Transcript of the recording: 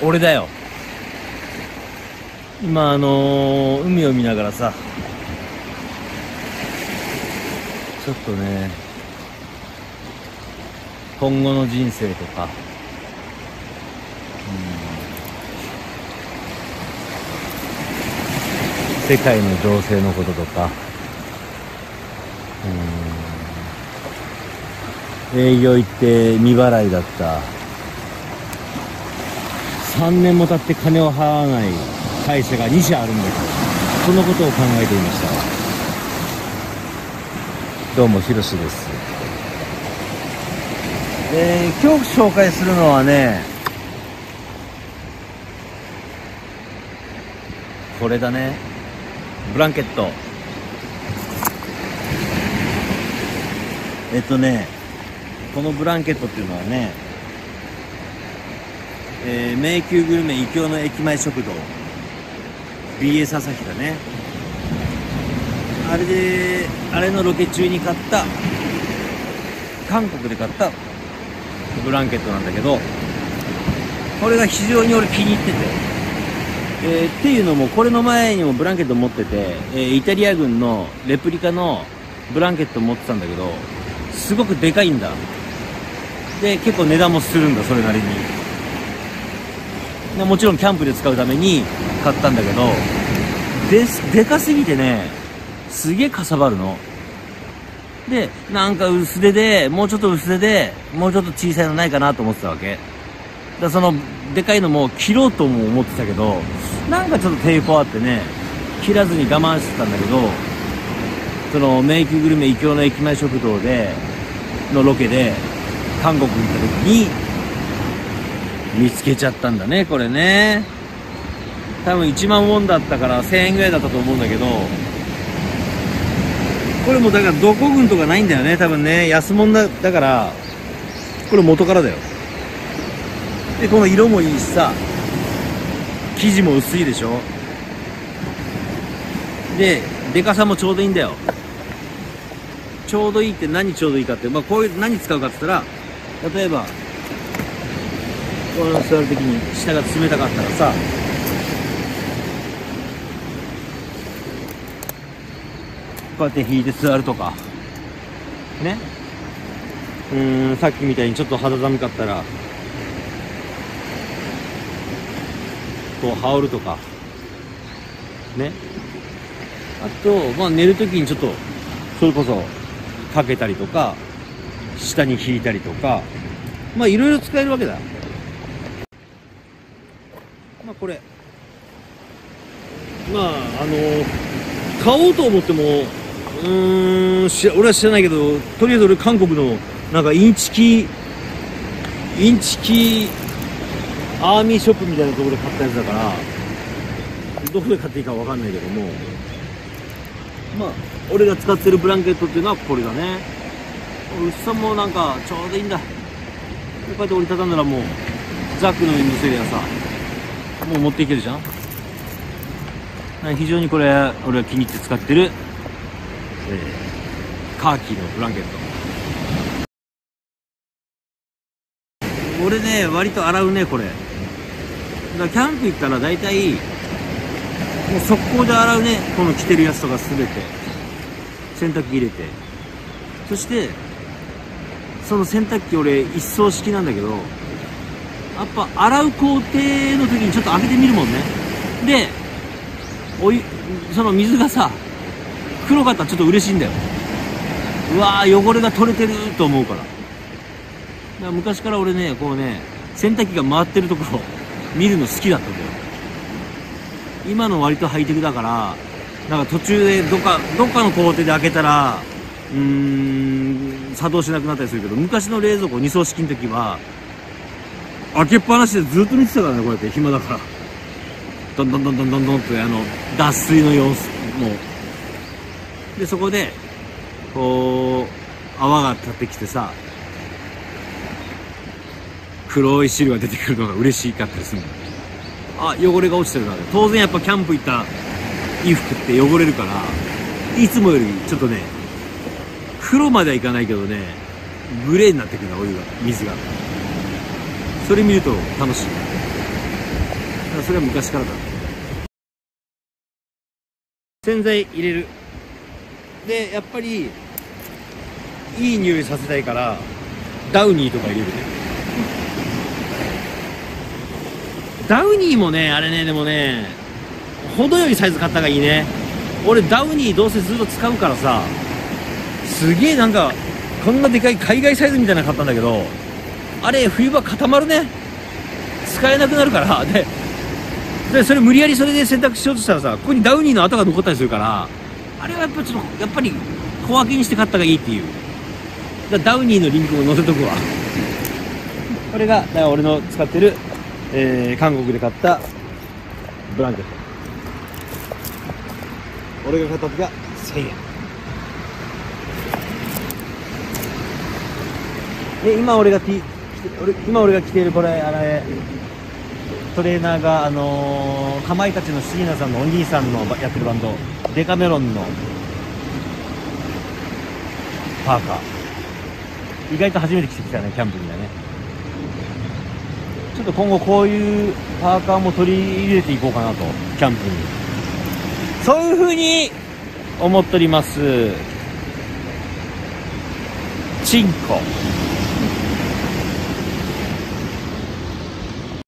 俺だよ。今海を見ながらさ、ちょっとね、今後の人生とか、世界の情勢のこととか、営業行って未払いだった。3年も経って金を払わない会社が2社あるんだけど、そのことを考えていました。どうも、ひろしです。今日紹介するのはね、これだね。ブランケット。このブランケットっていうのはね、迷宮グルメ異郷の駅前食堂 BS 朝日だね。あれのロケ中に買った、韓国で買ったブランケットなんだけど、これが非常に俺気に入ってて、っていうのも、これの前にもブランケット持ってて、イタリア軍のレプリカのブランケット持ってたんだけど、すごくでかいんだ。で、結構値段もするんだ、それなりに。でもちろんキャンプで使うために買ったんだけど、でかすぎてね、すげえかさばるの。で、なんか薄手で、もうちょっと薄手で、もうちょっと小さいのないかなと思ってたわけ。だ、そのでかいのも切ろうとも思ってたけど、なんかちょっと抵抗あってね、切らずに我慢してたんだけど、その迷宮グルメ異郷の駅前食堂でのロケで韓国行った時に見つけちゃったんだね、これね。多分1万ウォンだったから1000円ぐらいだったと思うんだけど、これもだからどこ軍とかないんだよね、多分ね。安物だからこれ元からだよ。で、この色もいいしさ、生地も薄いでしょ。で、でかさもちょうどいいんだよ。ちょうどいいって何ちょうどいいかって、まあこういう何使うかって言ったら、例えば、この座るときに下が冷たかったらさ、こうやって引いて座るとか、ね。さっきみたいにちょっと肌寒かったら、こう羽織るとかね。あと、まあ、寝るときにちょっとそれこそかけたりとか、下に引いたりとか、まあいろいろ使えるわけだ。まあこれ、まあ買おうと思っても、俺は知らないけど、とりあえず俺韓国のなんかインチキアーミーショップみたいなところで買ったやつだから、どこで買っていいかわかんないけども、まあ俺が使ってるブランケットっていうのはこれだね。薄さもなんかちょうどいいんだ。こうやって折りたたんだら、もうザックの上に乗せりゃさ、もう持っていけるじゃん。非常にこれ俺は気に入って使ってる、カーキのブランケット。俺ね、割と洗うね、これ。だからキャンプ行ったら大体、もう速攻で洗うね、この着てるやつとかすべて。洗濯機入れて。そして、その洗濯機俺、一掃式なんだけど、やっぱ洗う工程の時にちょっと開けてみるもんね。で、その水がさ、黒かったらちょっと嬉しいんだよ。うわー、汚れが取れてると思うから。昔から俺ね、こうね、洗濯機が回ってるところを見るの好きだったんだよ。今の割とハイテクだから、なんか途中でどっかの工程で開けたら、作動しなくなったりするけど、昔の冷蔵庫2層式の時は開けっぱなしでずっと見てたからね、こうやって暇だから。どんどんどんどんどんどんって脱水の様子も。で、そこでこう泡が立ってきてさ、黒い汁が出てくるのが嬉しかったりするの。あ、汚れが落ちてるな。当然やっぱキャンプ行った衣服って汚れるから、いつもよりちょっとね、黒まではいかないけどね、グレーになってくるな、お湯が、水が。それ見ると楽しい。それは昔からだ。洗剤入れる。でやっぱりいい匂いさせたいからダウニーとか入れるね。ダウニーもね、あれね、でもね、程よいサイズ買った方がいいね。俺ダウニーどうせずっと使うからさ、すげえなんかこんなでかい海外サイズみたいなの買ったんだけど、あれ冬場固まるね、使えなくなるから。でそれ無理やりそれで洗濯しようとしたらさ、ここにダウニーの跡が残ったりするから、あれはやっぱちょっとやっぱり小分けにして買った方がいいっていう。だダウニーのリンクも載せとくわ。これがだから俺の使ってる、韓国で買ったブランケット。俺が買った時が1000円で、今俺が着ているこれ、あれトレーナーがかまいたちの椎名さんのお兄さんのやってるバンドデカメロンのパーカー。意外と初めて着てきたね、キャンプにはね。ちょっと今後こういうパーカーも取り入れていこうかなと、キャンプに。そういうふうに思っております。チンコ。